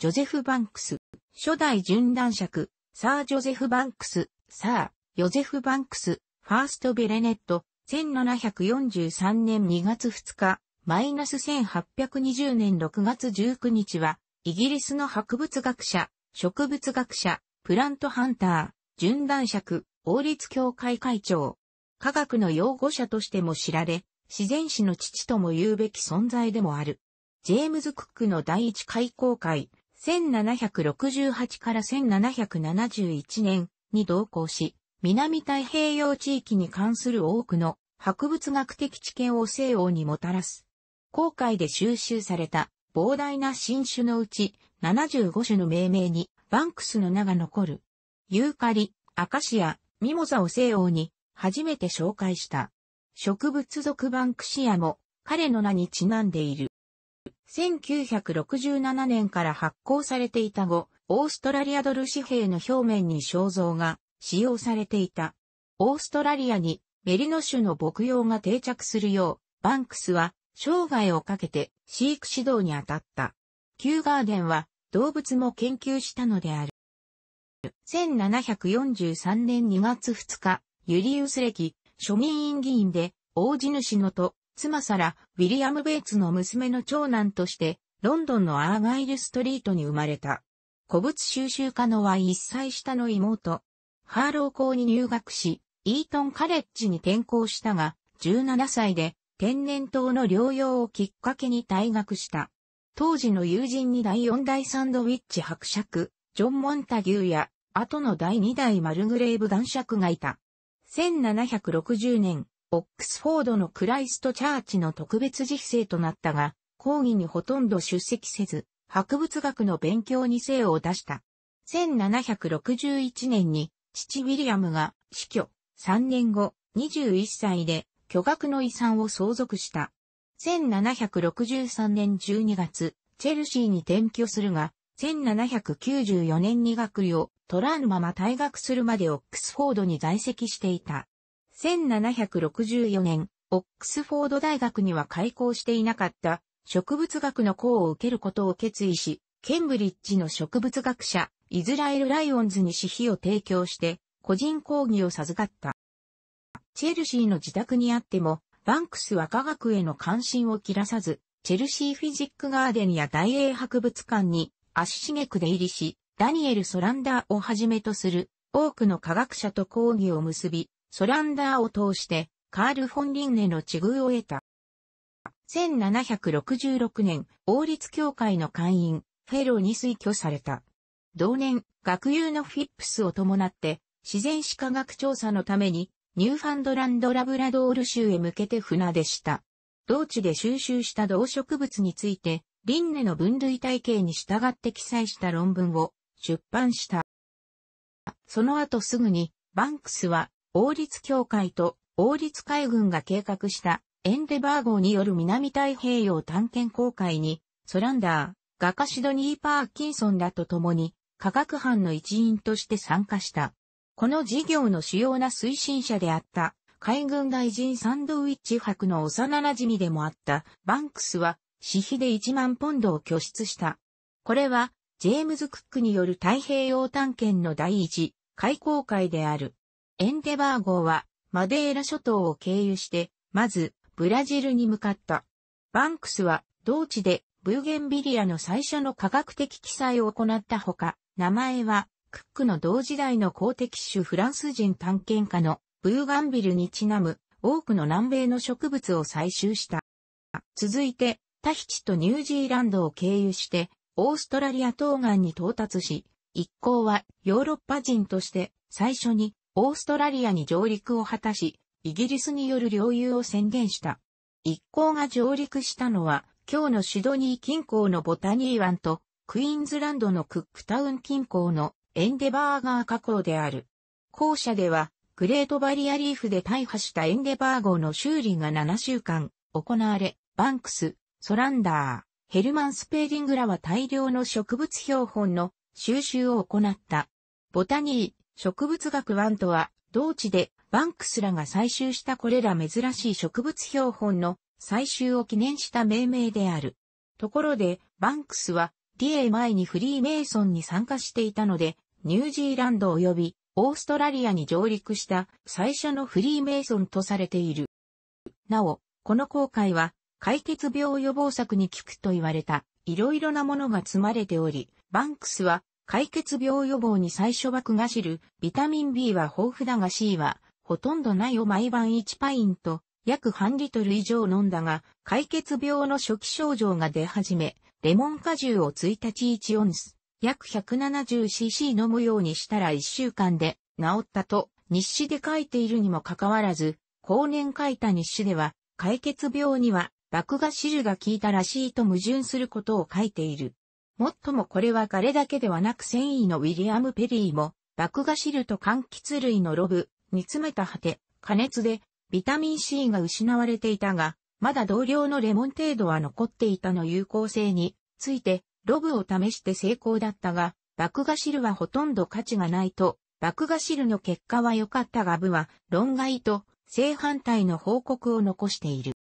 ジョゼフ・バンクス、初代殉難爵、サー・ジョゼフ・バンクス、サー・ヨゼフ・バンクス、ファースト・ベレネット、1743年2月2日、-1820 年6月19日は、イギリスの博物学者、植物学者、プラントハンター、殉難爵、王立協会会長、科学の擁護者としても知られ、自然史の父とも言うべき存在でもある。ジェームズ・クックの第一海溝会、1768から1771年に同行し、南太平洋地域に関する多くの博物学的知見を西欧にもたらす。航海で収集された膨大な新種のうち75種の命名にバンクスの名が残る。ユーカリ、アカシア、ミモザを西欧に初めて紹介した。植物属バンクシアも彼の名にちなんでいる。1967年から発行されていた5、オーストラリアドル紙幣の表面に肖像が使用されていた。オーストラリアにメリノ種の牧羊が定着するよう、バンクスは生涯をかけて飼育指導に当たった。キューガーデンは動物も研究したのである。1743年2月2日、ユリウス歴、庶民院議員で、大地主のと、妻サラ、ウィリアム・ベイツの娘の長男として、ロンドンのアーガイルストリートに生まれた。古物収集家のは1歳下の妹。ハーロー校に入学し、イートンカレッジに転校したが、17歳で天然痘の療養をきっかけに退学した。当時の友人に第4代サンドウィッチ伯爵、ジョン・モンタギューや、後の第2代マルグレーブ男爵がいた。1760年、オックスフォードのクライストチャーチの特別自費生となったが、講義にほとんど出席せず、博物学の勉強に精を出した。1761年に、父ウィリアムが死去、3年後、21歳で巨額の遺産を相続した。1763年12月、チェルシーに転居するが、1794年に学位を取らぬまま退学するまでオックスフォードに在籍していた。1764年、オックスフォード大学には開校していなかった植物学の講を受けることを決意し、ケンブリッジの植物学者、イズラエル・ライオンズに私費を提供して、個人講義を授かった。チェルシーの自宅にあっても、バンクスは科学への関心を切らさず、チェルシーフィジックガーデンや大英博物館に足しげく出入りし、ダニエル・ソランダーをはじめとする多くの科学者と講義を結び、ソランダーを通してカール・フォン・リンネの知遇を得た。1766年、王立協会の会員、フェローに推挙された。同年、学友のフィップスを伴って、自然史科学調査のために、ニューファンドランド・ラブラドール州へ向けて船出した。同地で収集した動植物について、リンネの分類体系に従って記載した論文を、出版した。その後すぐに、バンクスは、王立協会と王立海軍が計画したエンデバー号による南太平洋探検航海に、ソランダー、画家シドニー・パーキンソンらと共に、科学班の一員として参加した。この事業の主要な推進者であった、海軍大臣サンドウィッチ伯の幼馴染でもあった、バンクスは、私費で1万ポンドを拠出した。これは、ジェームズ・クックによる太平洋探検の第一海溝会である。エンデバー号はマデーラ諸島を経由して、まずブラジルに向かった。バンクスは同地でブーゲンビリアの最初の科学的記載を行ったほか、名前はクックの同時代の好敵手フランス人探検家のブーガンビルにちなむ多くの南米の植物を採集した。続いてタヒチとニュージーランドを経由して、オーストラリア東岸に到達し、一行はヨーロッパ人として最初にオーストラリアに上陸を果たし、イギリスによる領有を宣言した。一行が上陸したのは、今日のシドニー近郊のボタニー湾と、クイーンズランドのクックタウン近郊のエンデバーガー河口である。後者では、グレートバリアリーフで大破したエンデバー号の修理が7週間行われ、バンクス、ソランダー、ヘルマン・スペーディングらは大量の植物標本の収集を行った。ボタニー、植物学1とは、同地でバンクスらが採集したこれら珍しい植物標本の採集を記念した命名である。ところで、バンクスはティエ前にフリーメイソンに参加していたので、ニュージーランド及びオーストラリアに上陸した最初のフリーメイソンとされている。なお、この航海は解決病予防策に効くと言われたいろいろなものが積まれており、バンクスは解決病予防に最初は苦汁、ビタミン B は豊富だが C はほとんどないを毎晩1パイント、約半リットル以上飲んだが、解決病の初期症状が出始め、レモン果汁を1日1オンス、約 170cc 飲むようにしたら1週間で治ったと日誌で書いているにもかかわらず、後年書いた日誌では、解決病には麦芽汁が効いたらしいと矛盾することを書いている。もっともこれは彼だけではなく繊維のウィリアム・ペリーも、麦芽汁と柑橘類のロブ、煮詰めた果て、加熱でビタミン C が失われていたが、まだ同量のレモン程度は残っていたの有効性について、ロブを試して成功だったが、麦芽汁はほとんど価値がないと、麦芽汁の結果は良かったが部は論外と正反対の報告を残している。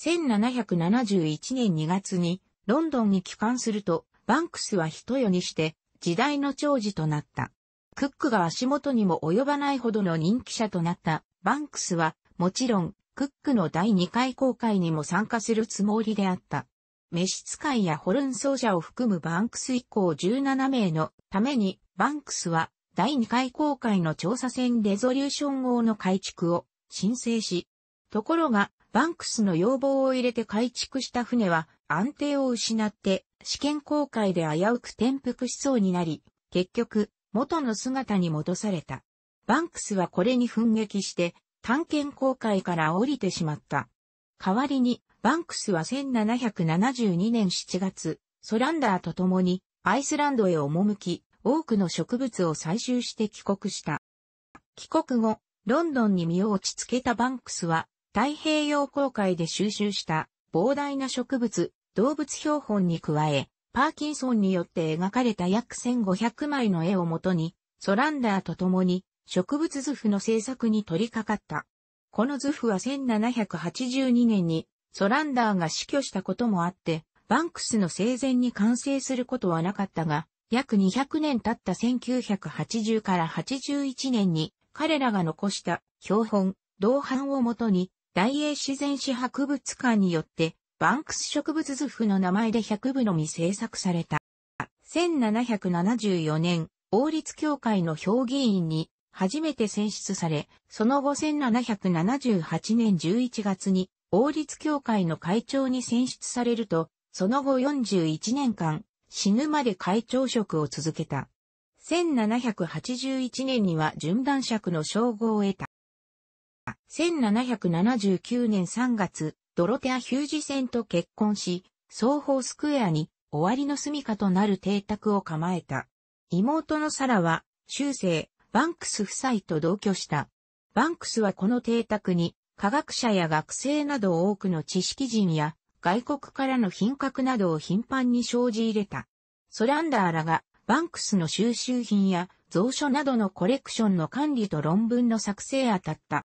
1771年2月にロンドンに帰還すると、バンクスは一夜にして時代の寵児となった。クックが足元にも及ばないほどの人気者となったバンクスは、もちろんクックの第2回航海にも参加するつもりであった。召使いやホルン奏者を含むバンクス以降17名のために、バンクスは第2回航海の調査船レゾリューション号の改築を申請し、ところがバンクスの要望を入れて改築した船は安定を失って試験航海で危うく転覆しそうになり、結局元の姿に戻された。バンクスはこれに憤激して探検航海から降りてしまった。代わりに、バンクスは1772年7月、ソランダーと共にアイスランドへ赴き、多くの植物を採集して帰国した。帰国後、ロンドンに身を落ち着けたバンクスは、太平洋航海で収集した膨大な植物、動物標本に加え、パーキンソンによって描かれた約1500枚の絵をもとに、ソランダーと共に植物図譜の制作に取り掛かった。この図譜は1782年に、ソランダーが死去したこともあって、バンクスの生前に完成することはなかったが、約200年経った1980から81年に、彼らが残した標本、銅版をもとに、大英自然史博物館によって、バンクス植物図譜の名前で100部のみ制作された。1774年、王立協会の評議員に初めて選出され、その後1778年11月に、王立協会の会長に選出されると、その後41年間、死ぬまで会長職を続けた。1781年には準男爵の称号を得た。1779年3月、ドロテア・ヒュージセンと結婚し、ソーホースクエアに終わりの住処となる邸宅を構えた。妹のサラは、終生、バンクス夫妻と同居した。バンクスはこの邸宅に、科学者や学生など多くの知識人や外国からの品格などを頻繁に生じ入れた。ソランダーらがバンクスの収集品や蔵書などのコレクションの管理と論文の作成へ当たった。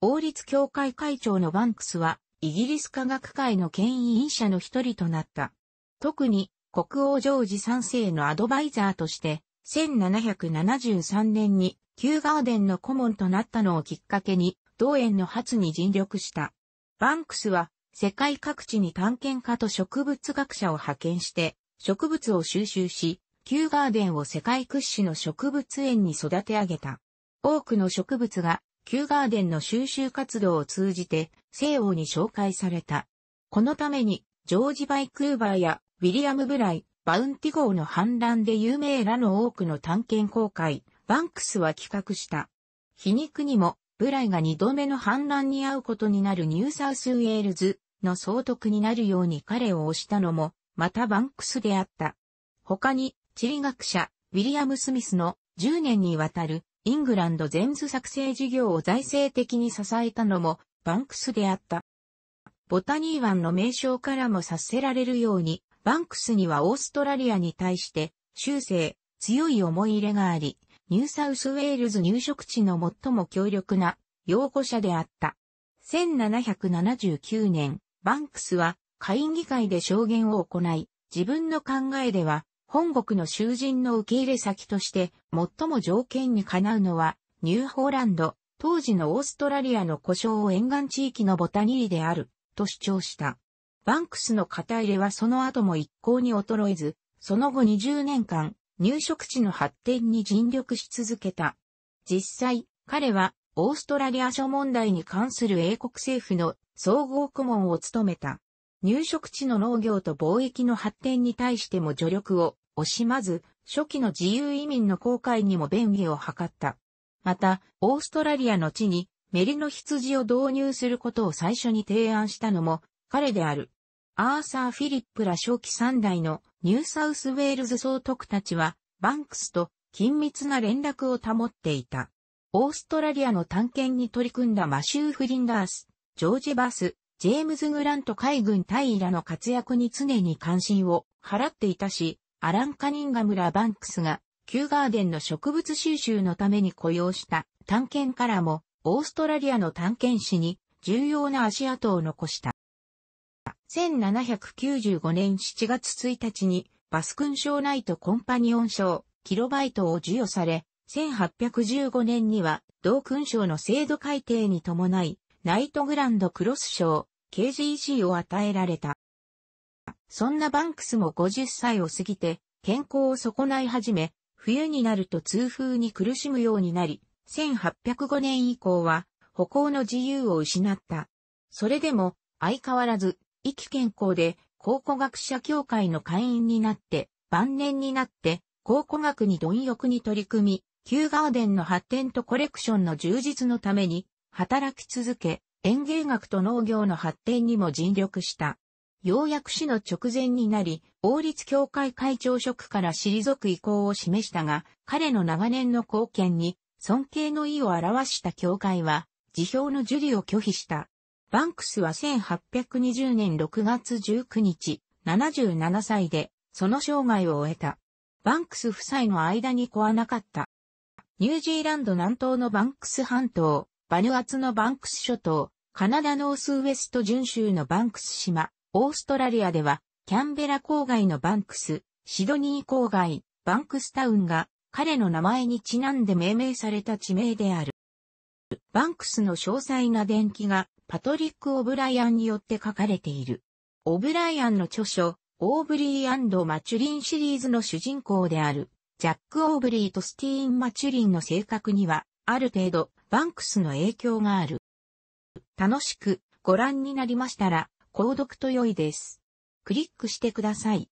王立協会会長のバンクスはイギリス科学界の権威者の一人となった。特に国王ジョージ3世のアドバイザーとして1773年にキューガーデンの顧問となったのをきっかけに同園の発に尽力した。バンクスは世界各地に探検家と植物学者を派遣して植物を収集し、キューガーデンを世界屈指の植物園に育て上げた。多くの植物がキューガーデンの収集活動を通じて西欧に紹介された。このためにジョージ・バイクーバーやウィリアム・ブライ、バウンティ号の氾濫で有名らの多くの探検航海、バンクスは企画した。皮肉にも、ブライが2度目の氾濫に遭うことになるニューサウスウェールズの総督になるように彼を推したのも、またバンクスであった。他に、地理学者、ウィリアム・スミスの10年にわたるイングランド全図作成事業を財政的に支えたのも、バンクスであった。ボタニー湾の名称からも察せられるように、バンクスにはオーストラリアに対して、終生、強い思い入れがあり、ニューサウスウェールズ入植地の最も強力な擁護者であった。1779年、バンクスは会議会で証言を行い、自分の考えでは、本国の囚人の受け入れ先として、最も条件にかなうのは、ニューホーランド、当時のオーストラリアの呼称沿岸地域のボタニーである、と主張した。バンクスの肩入れはその後も一向に衰えず、その後20年間、入植地の発展に尽力し続けた。実際、彼は、オーストラリア諸問題に関する英国政府の総合顧問を務めた。入植地の農業と貿易の発展に対しても助力を惜しまず、初期の自由移民の航海にも便宜を図った。また、オーストラリアの地にメリの羊を導入することを最初に提案したのも彼である。アーサー・フィリップら初期3代のニューサウスウェールズ総督たちは、バンクスと緊密な連絡を保っていた。オーストラリアの探検に取り組んだマシュー・フリンダース、ジョージ・バス、ジェームズ・グラント海軍大尉らの活躍に常に関心を払っていたし、アラン・カニンガムらバンクスが、キューガーデンの植物収集のために雇用した探検家らも、オーストラリアの探検史に重要な足跡を残した。1795年7月1日に、バス勲章ナイト・コンパニオン賞、キロバイトを授与され、1815年には、同勲章の制度改定に伴い、ナイトグランドクロス賞、KGC を与えられた。そんなバンクスも50歳を過ぎて、健康を損ない始め、冬になると痛風に苦しむようになり、1805年以降は、歩行の自由を失った。それでも、相変わらず、意気健康で、考古学者協会の会員になって、晩年になって、考古学に貪欲に取り組み、キューガーデンの発展とコレクションの充実のために働き続け、園芸学と農業の発展にも尽力した。ようやく死の直前になり、王立教会会長職から退く意向を示したが、彼の長年の貢献に尊敬の意を表した教会は、辞表の受理を拒否した。バンクスは1820年6月19日、77歳で、その生涯を終えた。バンクス夫妻の間に子はなかった。ニュージーランド南東のバンクス半島、バヌアツのバンクス諸島、カナダノースウェスト準州のバンクス島、オーストラリアでは、キャンベラ郊外のバンクス、シドニー郊外、バンクスタウンが、彼の名前にちなんで命名された地名である。バンクスの詳細な伝記が、パトリック・オブライアンによって書かれている。オブライアンの著書、オーブリー&マチュリンシリーズの主人公である、ジャック・オーブリーとスティーン・マチュリンの性格には、ある程度、バンクスの影響がある。楽しくご覧になりましたら、購読と良いです。クリックしてください。